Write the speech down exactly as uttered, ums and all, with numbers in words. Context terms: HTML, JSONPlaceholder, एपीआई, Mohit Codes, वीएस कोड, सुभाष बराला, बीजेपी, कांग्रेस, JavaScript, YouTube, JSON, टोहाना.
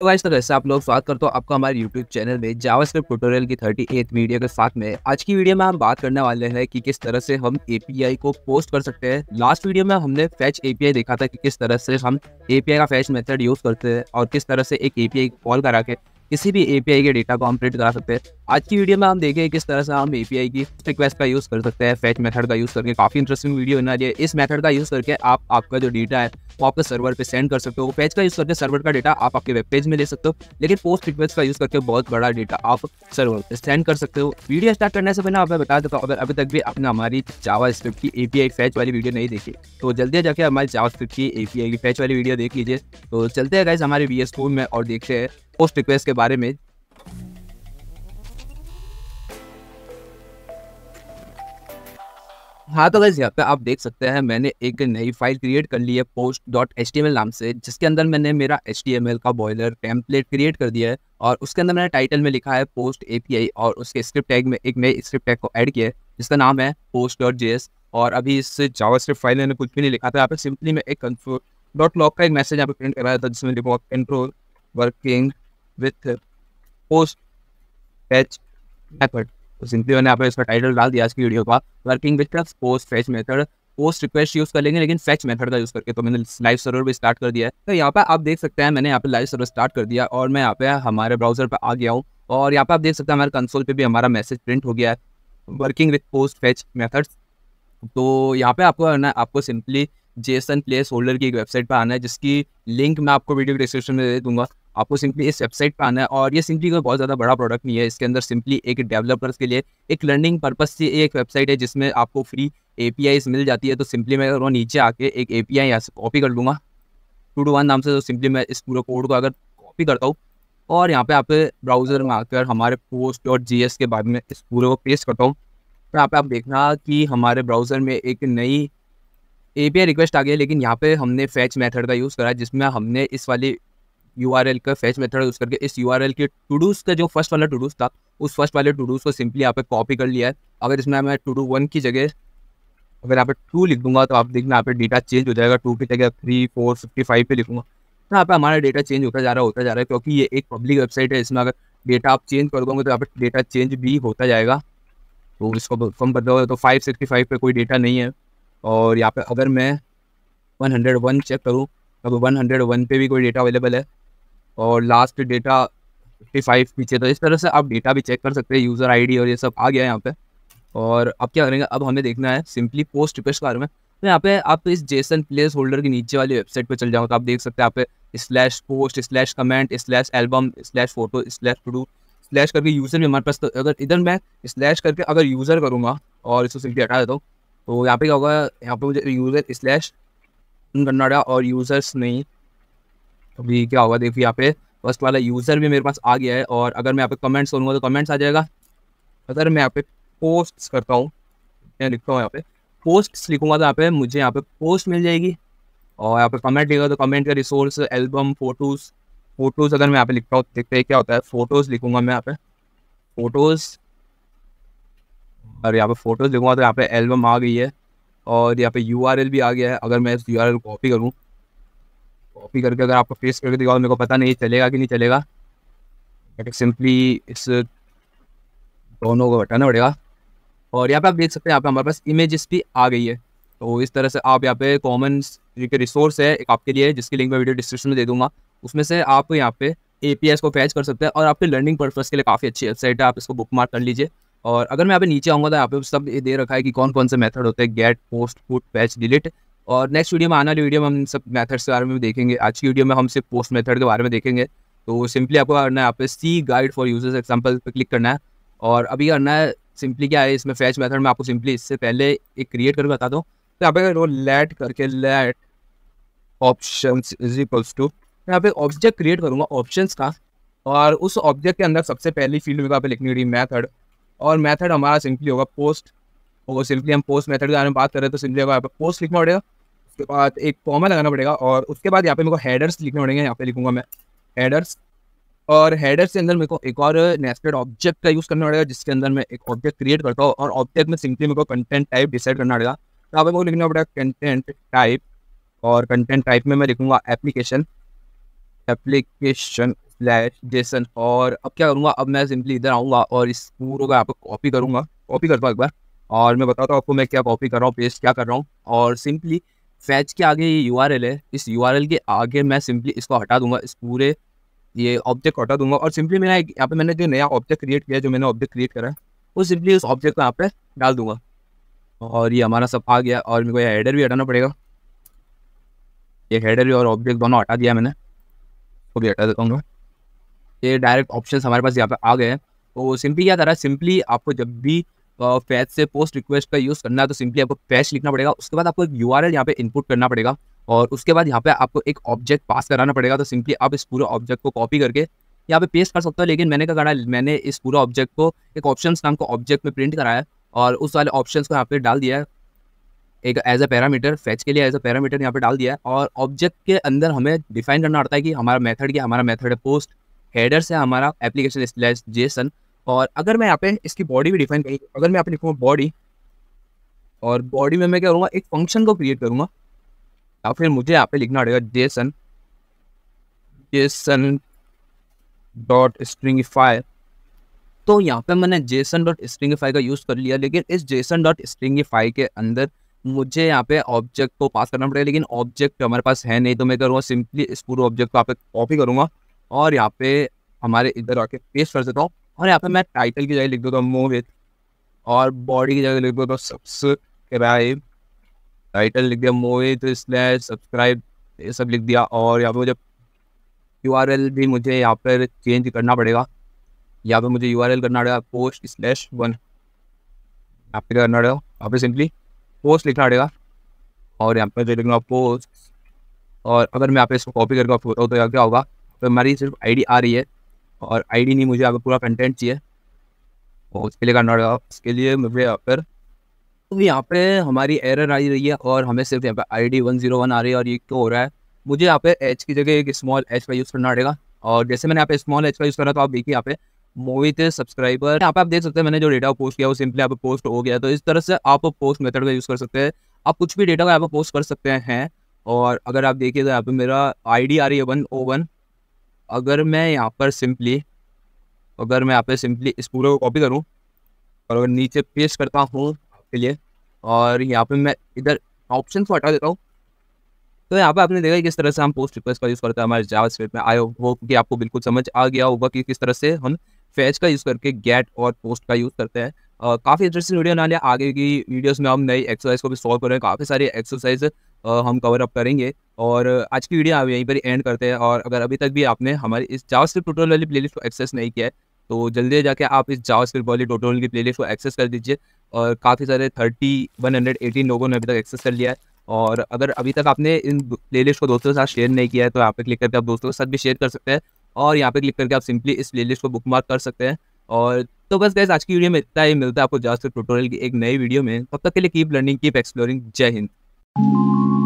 तो इस तरह से आप लोग स्वागत करते हो आपका हमारे यूट्यूब चैनल में जावास्क्रिप्ट ट्यूटोरियल की अड़तीसवीं वीडियो के साथ में। आज की वीडियो में हम बात करने वाले हैं कि किस तरह से हम एपीआई को पोस्ट कर सकते हैं। लास्ट वीडियो में हमने फैच एपीआई देखा था कि किस तरह से हम एपीआई का फैच मेथड यूज करते हैं और किस तरह से एक एपीआई कॉल करा के किसी भी एपीआई के डेटा को हम प्रिंट करा सकते हैं। आज की वीडियो में हम देखें किस तरह से हम एपीआई की रिक्वेस्ट का यूज़ कर सकते हैं फैच मेथड का यूज़ करके। काफ़ी इंटरेस्टिंग वीडियो होने वाली है। इस मेथड का यूज़ करके आप आपका जो डेटा है वो आपके सर्वर पे सेंड कर सकते हो। फैच का यूज़ करके सर्वर का डेटा आप आपके वेब पेज में ले सकते हो, लेकिन पोस्ट रिक्वेस्ट का यूज़ करके बहुत बड़ा डेटा आप सर्वर पर सेंड कर सकते हो। वीडियो स्टार्ट करने से पहले आपने बता देता हूँ, अगर अभी तक भी आपने हमारी जावास्क्रिप्ट की एपीआई फैच वाली वीडियो नहीं देखी तो जल्दी जाकर हमारी जावास्क्रिप्ट की एपीआई की फैच वाली वीडियो देख लीजिए। तो चलते हैं गाइस हमारे वीएस कोड में और देखते हैं पोस्ट रिक्वेस्ट के बारे में। हाँ तो गाइस यहाँ पे आप देख सकते हैं मैंने एक नई फाइल क्रिएट कर ली है post dot H T M L नाम से, जिसके अंदर मैंने मेरा एच टी एम एल का बॉयलर टेम्पलेट क्रिएट कर दिया है और उसके अंदर मैंने टाइटल में लिखा है पोस्ट एपीआई और उसके स्क्रिप्ट टैग में एक नई स्क्रिप्ट टैग को ऐड किया है जिसका नाम है पोस्ट डॉट जे एस। और अभी इस जावास्क्रिप्ट फाइल मैंने कुछ भी नहीं लिखा था, यहाँ पे सिंपली मैं एक कंट्रोल डॉट लॉग का एक मैसेज यहाँ पे प्रिंट कराया था जिसमें लिखा control working with post fetch method. तो सिंपली मैंने यहाँ पे इसका टाइटल डाल दिया आज की वीडियो का working with post fetch method. Post request use कर लेंगे लेकिन फैच मेथड का यूज़ करके। तो मैंने लाइव सर्वर भी स्टार्ट कर दिया है। तो यहाँ पे आप देख सकते हैं मैंने यहाँ पे लाइव सर्वर स्टार्ट कर दिया और मैं यहाँ पे हमारे ब्राउजर पे आ गया हूँ और यहाँ पे आप देख सकते हैं हमारे कंसोल पे भी हमारा मैसेज प्रिंट हो गया है working with post fetch methods. तो यहाँ पे आपको ना आपको सिंपली जेसन प्लेस होल्डर की एक वेबसाइट पर आना है जिसकी लिंक मैं आपको वीडियो डिस्क्रिप्शन में दे दूंगा। आपको सिंपली इस वेबसाइट पर आना है और ये सिंपली कोई बहुत ज़्यादा बड़ा प्रोडक्ट नहीं है। इसके अंदर सिंपली एक डेवलपर्स के लिए एक लर्निंग पर्पस से एक वेबसाइट है जिसमें आपको फ्री एपीआई मिल जाती है। तो सिंपली मैं वो नीचे आके एक एपीआई यहाँ से कॉपी कर लूँगा टू टू वन नाम से। तो सिंपली मैं इस पूरे कोड को अगर कॉपी करता हूँ और यहाँ पे आप ब्राउजर में आकर हमारे पोस्ट डॉट जी एस के बारे में इस पूरे को पेस्ट करता हूँ तो यहाँ पर आप देखना कि हमारे ब्राउज़र में एक नई एपीआई रिक्वेस्ट आ गई, लेकिन यहाँ पे हमने फैच मेथड का यूज़ करा जिसमें हमने इस वाली यूआरएल का फैच मेथड यूज़ करके इस यूआरएल के टू डूज का जो फर्स्ट वाला टू डूज था उस फर्स्ट वाले टू डूज को सिंपली यहाँ पे कॉपी कर लिया है। अगर इसमें मैं टू डू वन की जगह अगर यहाँ पे टू लिख दूंगा तो आप देखना यहाँ पे डेटा चेंज हो जाएगा। टू की जगह थ्री फोर फिफ्टी फाइव पे लिखूँगा तो यहाँ पे हमारा डेटा चेंज होता जा रहा होता जा रहा है क्योंकि ये एक पब्लिक वेबसाइट है। इसमें अगर डेटा आप चेंज कर दोगे तो यहाँ पे डेटा चेंज भी होता जाएगा। तो इसको कम कर दोगे तो फाइव सिक्सटी फाइव पे कोई डेटा नहीं है और यहाँ पे अगर मैं वन हंड्रेड वन चेक करूँ तब वन हंड्रेड वन पे भी कोई डेटा अवेलेबल है और लास्ट डेटा फिफ्टी फाइव पीछे। तो इस तरह से आप डेटा भी चेक कर सकते हैं, यूज़र आईडी और ये सब आ गया है यहाँ पे। और अब क्या करेंगे, अब हमें देखना है सिंपली पोस्ट रिक्वेस्ट के बारे में। तो यहाँ पे आप इस जेसन प्लेस होल्डर के नीचे वाली वेबसाइट पे चल जाओ तो आप देख सकते हैं यहाँ पे slash post slash comment slash album slash photo slash to do slash करके यूज़र भी हमारे पास। तो अगर इधर मैं स्लैश करके अगर यूज़र करूँगा और इसको सिंपली हटा देता हूँ तो यहाँ पे क्या होगा, यहाँ पे मुझे यूज़र स्लैश कन्नाडा और यूज़र्स नहीं अभी क्या होगा देखिए यहाँ पे फर्स्ट वाला यूज़र भी मेरे पास आ गया है। और अगर मैं यहाँ पे कमेंट्स करूँगा तो कमेंट्स आ जाएगा। अगर मैं यहाँ पे पोस्ट्स करता हूँ मैं लिखता हूँ यहाँ पे पोस्ट्स लिखूँगा तो यहाँ पे मुझे यहाँ पे पोस्ट मिल जाएगी और यहाँ पे कमेंट लिखा तो कमेंट का रिसोर्स एल्बम फोटोज़ फोटोज़ अगर मैं यहाँ पे लिखता हूँ देखते हैं क्या होता है। फ़ोटोज़ लिखूँगा मैं यहाँ पे फ़ोटोज़ और यहाँ पे फोटोज़ लिखूँगा तो यहाँ पे एल्बम आ गई है और यहाँ पे यूआरएल भी आ गया है। अगर मैं इस यूआरएल को कॉपी करूँ कॉपी करके अगर आपको पेस्ट करके दिखाऊँ मेरे को पता नहीं चलेगा कि नहीं चलेगा बट सिंपली इस दोनों को हटाना पड़ेगा। और यहाँ पे आप देख सकते हैं यहाँ पे हमारे पास इमेजेस भी आ गई है। तो इस तरह से आप यहाँ पे कॉमन्स जो रिसोर्स है एक आपके लिए जिसकी लिंक मैं वीडियो डिस्क्रिप्शन में दे दूँगा उसमें से आप यहाँ पे एपीआईस को फैच कर सकते हैं और आपके लर्निंग पर्पज़ के लिए काफ़ी अच्छी वेबसाइट है। आप इसको बुक मार्क कर लीजिए। और अगर मैं यहाँ पे नीचे आऊँगा तो यहाँ पे सब ये दे रखा है कि कौन कौन से मेथड होते हैं get post put fetch delete. और नेक्स्ट वीडियो में आने वाली वीडियो में हम सब मेथड्स के बारे में देखेंगे। आज की वीडियो में हम सिर्फ पोस्ट मेथड के बारे में देखेंगे। तो सिंपली आपको करना है यहाँ पे see guide for users example पर क्लिक करना है और अभी करना है सिंपली क्या है इसमें फैच मैथड में आपको सिंपली इससे पहले एक क्रिएट करके बता दो। तो यहाँ पे लेट करके let option is equals to यहाँ पे ऑब्जेक्ट क्रिएट करूँगा ऑप्शन का और उस ऑब्जेक्ट के अंदर सबसे पहली फील्ड में यहाँ पे लिखनी होगी मैथड और मेथड हमारा सिंपली होगा पोस्ट। और सिंपली हम पोस्ट मेथड के बारे में बात करें तो सिंपली यहाँ पे पोस्ट लिखना पड़ेगा, उसके बाद एक कॉमा लगाना पड़ेगा और उसके बाद यहाँ पे मेरे को हेडर्स लिखने पड़ेंगे। यहाँ पे लिखूंगा मैं हेडर्स और हेडर्स के अंदर मेरे को एक और नेस्टेड ऑब्जेक्ट का यूज़ करना पड़ेगा जिसके अंदर मैं एक ऑब्जेक्ट क्रिएट करता हूँ और ऑब्जेक्ट में सिंपली मेरे को कंटेंट टाइप डिसाइड करना पड़ेगा। तो यहाँ पे मेरे को लिखना पड़ेगा कंटेंट टाइप और कंटेंट टाइप में मैं लिखूँगा एप्लीकेशन एप्लीकेशन स्लैश जेसन। और अब क्या करूँगा, अब मैं सिंपली इधर आऊँगा और इस पूरे को यहाँ पर कॉपी करूँगा, कॉपी करता हूँ एक बार, और मैं बताता हूँ आपको मैं क्या कॉपी कर रहा हूँ, पेस्ट क्या कर रहा हूँ। और सिंपली फैच के आगे ये यूआरएल है, इस यूआरएल के आगे मैं सिंपली इसको हटा दूंगा, इस पूरे ये ऑब्जेक्ट को हटा दूंगा। और सिंपली मेरा यहाँ पे मैंने जो नया ऑब्जेक्ट क्रिएट किया, जो मैंने ऑब्जेक्ट क्रिएट करा है, वो सिंपली उस ऑब्जेक्ट को यहाँ पे डाल दूंगा। और ये हमारा सब आ गया। और मेरे को यह हेडर भी हटाना पड़ेगा, एक हेडर भी और ऑब्जेक्ट दोनों हटा दिया मैंने, वो भी हटा देता हूँ। ये डायरेक्ट ऑप्शन हमारे पास यहाँ पे आ गए हैं। तो सिंपली क्या कर रहा है, सिंपली आपको जब भी फैच से पोस्ट रिक्वेस्ट का यूज़ करना है तो सिंपली आपको फैच लिखना पड़ेगा, उसके बाद आपको एक यूआरएल यहाँ पे इनपुट करना पड़ेगा, और उसके बाद यहाँ पे आपको एक ऑब्जेक्ट पास कराना पड़ेगा। तो सिंपली आप इस पूरे ऑब्जेक्ट को कॉपी करके यहाँ पे पेस्ट कर सकते हो। लेकिन मैंने क्या करा, मैंने इस पूरा ऑब्जेक्ट को एक ऑप्शंस नाम का ऑब्जेक्ट में प्रिंट कराया और उस वाले ऑप्शंस को यहाँ पे डाल दिया है, एक एज अ पैरामीटर, फैच के लिए एज अ पैरामीटर यहाँ पे डाल दिया है। और ऑब्जेक्ट के अंदर हमें डिफाइन करना पड़ता है कि हमारा मेथड क्या, हमारा मेथड है पोस्ट, हेडर से हमारा एप्लीकेशन स्लैश जेसन। और अगर मैं यहाँ पे इसकी बॉडी भी डिफाइन करूँ, अगर मैं यहाँ पे लिखूँगा बॉडी, और बॉडी में मैं क्या करूँगा, एक फंक्शन को क्रिएट करूँगा, या फिर मुझे यहाँ पे लिखना पड़ेगा जेसन जेसन डॉट स्ट्रिंगिफाई। तो यहाँ पे मैंने जेसन डॉट स्ट्रिंगिफाई का यूज़ कर लिया, लेकिन इस जेसन डॉट स्ट्रिंगिफाई के अंदर मुझे यहाँ पे ऑब्जेक्ट को पास करना पड़ेगा। लेकिन ऑब्जेक्ट हमारे पास है नहीं, तो मैं करूँगा सिंपली इस पूरे ऑब्जेक्ट को यहाँ पे कॉपी करूँगा और यहाँ पे हमारे इधर आके पेस्ट कर देता हूँ। और यहाँ पे मैं टाइटल की जगह लिख देता हूँ मोहित, और बॉडी की जगह लिख देता हूँ सब्सक्राइब। टाइटल लिख दिया मोहित स्लैश सब्सक्राइब, ये सब लिख दिया। और यहाँ पे मुझे यू आर एल भी मुझे यहाँ पर चेंज करना पड़ेगा, यहाँ पे मुझे यू आर एल करना पड़ेगा पोस्ट स्लैश वन, यहाँ पे करना पड़ेगा, यहाँ पे सिंपली पोस्ट लिखना पड़ेगा। और यहाँ पे लिखूँगा पोस्ट, और अगर मैं यहाँ पे इसको कॉपी करके फोटो तो यहाँ क्या होगा, तो हमारी सिर्फ आई डी आ रही है और आईडी नहीं, मुझे यहाँ पर पूरा कंटेंट चाहिए। और उसके लिए करना पड़ेगा, उसके लिए मुझे यहाँ पर, तो यहाँ पे हमारी एरर आ रही है और हमें सिर्फ यहाँ पे आईडी वन ज़ीरो वन आ रही है। और ये क्यों हो रहा है, मुझे यहाँ पे एच की जगह एक स्मॉल एच का यूज़ करना पड़ेगा। और जैसे मैंने यहाँ पे स्मॉल एच का यूज़ करा, तो आप देखिए यहाँ पे मोहित सब्सक्राइबर, यहाँ पे आप देख सकते हैं मैंने जो डेटा पोस्ट किया वो सिंपली यहाँ पे पोस्ट हो गया। तो इस तरह से आप पोस्ट मेथड का यूज़ कर सकते हैं, आप कुछ भी डेटा को यहाँ पर पोस्ट कर सकते हैं। और अगर आप देखिए तो यहाँ पर मेरा आईडी आ रही है वन ओ वन। अगर मैं यहाँ पर सिंपली अगर मैं यहाँ पे सिंपली इस पूरे को कॉपी करूँ और अगर नीचे पेस्ट करता हूँ आपके लिए, और यहाँ पे मैं इधर ऑप्शन को हटा देता हूँ, तो यहाँ पे आपने देखा किस तरह से हम पोस्ट रिक्वेस्ट का यूज़ करते हैं हमारे जावास्क्रिप्ट में। आई होप कि आपको बिल्कुल समझ आ गया होगा कि किस तरह से हम फैच का यूज़ करके गेट और पोस्ट का यूज़ करते हैं। काफ़ी इंटरेस्टिंग वीडियो बनाने, आगे की वीडियोस में हम नई एक्सरसाइज को भी सॉल्व करेंगे, काफ़ी सारी एक्सरसाइज हम कवर अप करेंगे। और आज की वीडियो आप यहीं पर एंड करते हैं। और अगर अभी तक भी आपने हमारी इस जावास्क्रिप्ट ट्यूटोरियल वाली प्लेलिस्ट को एक्सेस नहीं किया है, तो जल्दी जाके आप इस जावास्क्रिप्ट वाली ट्यूटोरियल की प्लेलिस्ट को एक्सेस कर दीजिए। और काफ़ी सारे थर्टी वन हंड्रेड एटीन लोगों ने अभी तक एक्सेस कर लिया है। और अगर अभी तक आपने इन प्लेलिस्ट को दोस्तों के साथ शेयर नहीं किया है, तो यहाँ पे क्लिक करके आप दोस्तों के साथ भी शेयर कर सकते हैं। और यहाँ पे क्लिक करके आप सिंपली इस प्लेलिस्ट को बुकमार्क कर सकते हैं। और तो बस गाइस, आज की वीडियो में इतना ही। मिलता है आपको जावास्क्रिप्ट ट्यूटोरियल की एक नई वीडियो में, तब तक के लिए कीप लर्निंग, कीप एक्सप्लोरिंग। जय हिंद।